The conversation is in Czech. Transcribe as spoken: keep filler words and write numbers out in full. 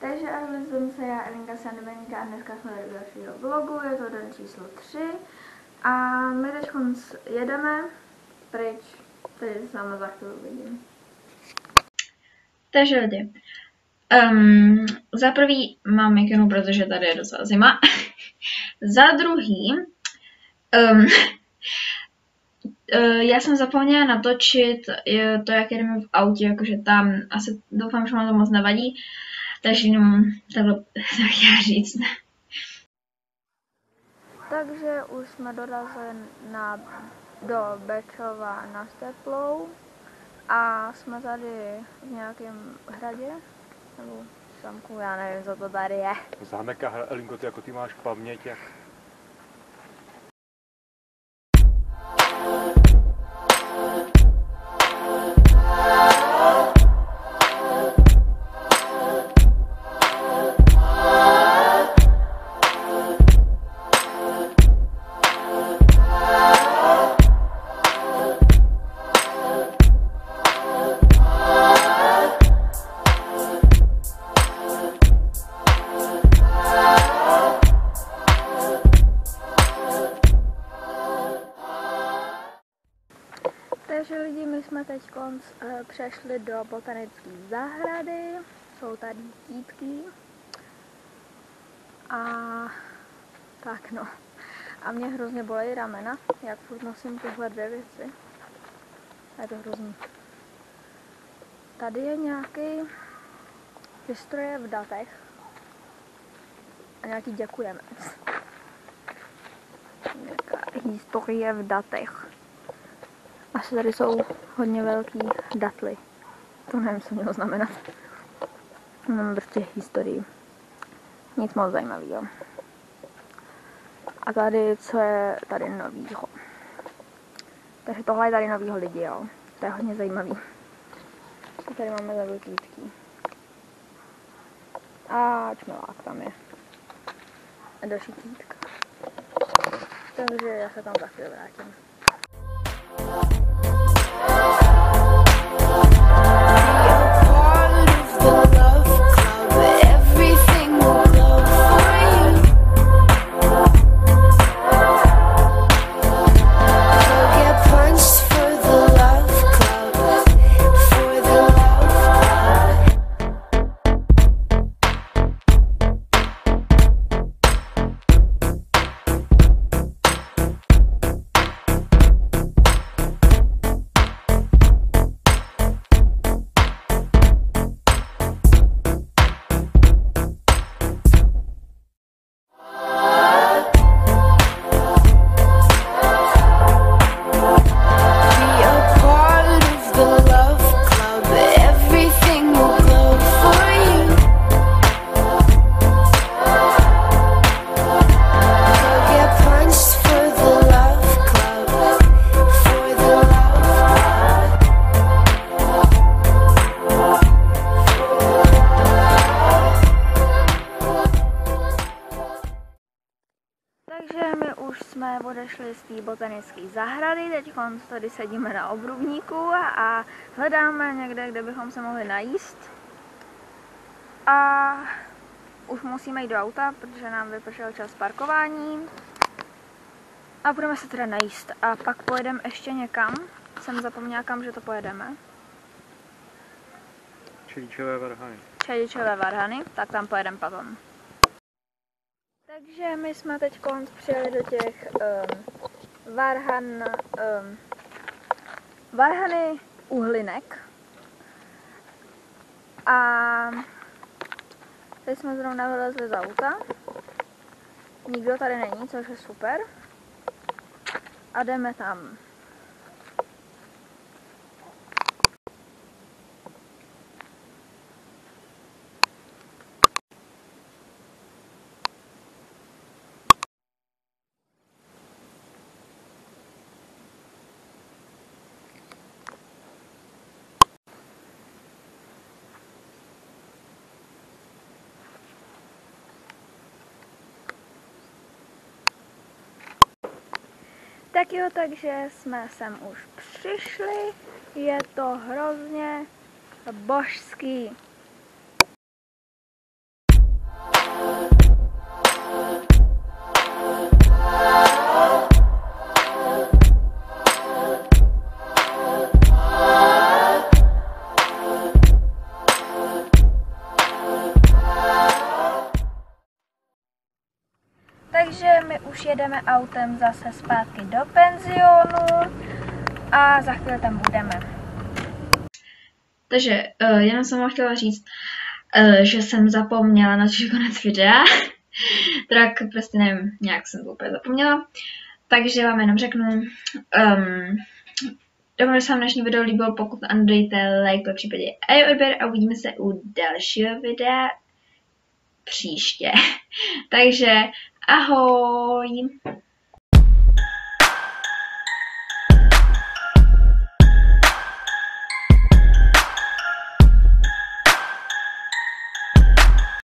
Takže ahoj, zvolím se já, Elinka Sandomenika, a dneska jsme do dalšího vlogu, je to den číslo tři. A my teď jedeme pryč, tady s náma za chvíli vidím. Takže lidi, um, za prvý mám mikinu, protože tady je docela zima. Za druhý, um, já jsem zapomněla natočit to, jak jedeme v autě, jakože tam asi doufám, že vám to moc nevadí, takže jenom takhle jsem chtěla říct. Takže už jsme dorazili na, do Bečova nad Teplou a jsme tady v nějakém hradě, nebo zamku, já nevím, co to tady je. Zámek a hra, Elinko, ty jako ty máš paměť, jak... Takže lidi, my jsme teď konc, uh, přešli do botanické zahrady, jsou tady kytky a tak no. A mě hrozně bolejí ramena, jak furt nosím tyhle dvě věci. A je to hrozný. Tady je nějaký výstroje v datech a nějaký děkujeme. Nějaká historie v datech. Asi tady jsou hodně velký datly. To nevím, co mělo znamenat. Mám prostě historii. Nic moc zajímavého. A tady, co je tady novýho. Takže tohle je tady novýho lidi, jo. To je hodně zajímavý. Tady máme zablutítky. A čmelák tam je. A další títka. Takže já se tam za chvíli vrátím. Odešli z té botanické zahrady, teď tady sedíme na obrubníku a hledáme někde, kde bychom se mohli najíst. A už musíme jít do auta, protože nám vypršel čas parkování. A budeme se teda najíst. A pak pojedeme ještě někam. Jsem zapomněla, kam, že to pojedeme. Čedičové varhany. Čedičové varhany, tak tam pojedeme potom. Takže my jsme teď přijeli do těch um, varhan, um, varhany uhlinek a teď jsme zrovna vylezli z auta, nikdo tady není, což je super a jdeme tam. Tak jo, takže jsme sem už přišli, je to hrozně božský. Takže my už jedeme autem zase zpátky do penzionu a za chvíli tam budeme. Takže jenom jsem vám chtěla říct, že jsem zapomněla na to konec videa. Tak prostě nevím, nějak jsem to úplně zapomněla. Takže vám jenom řeknu, um, doufám, že se vám dnešní video líbilo, pokud dejte like, po případě i odběr a uvidíme se u dalšího videa příště. Takže ahoj!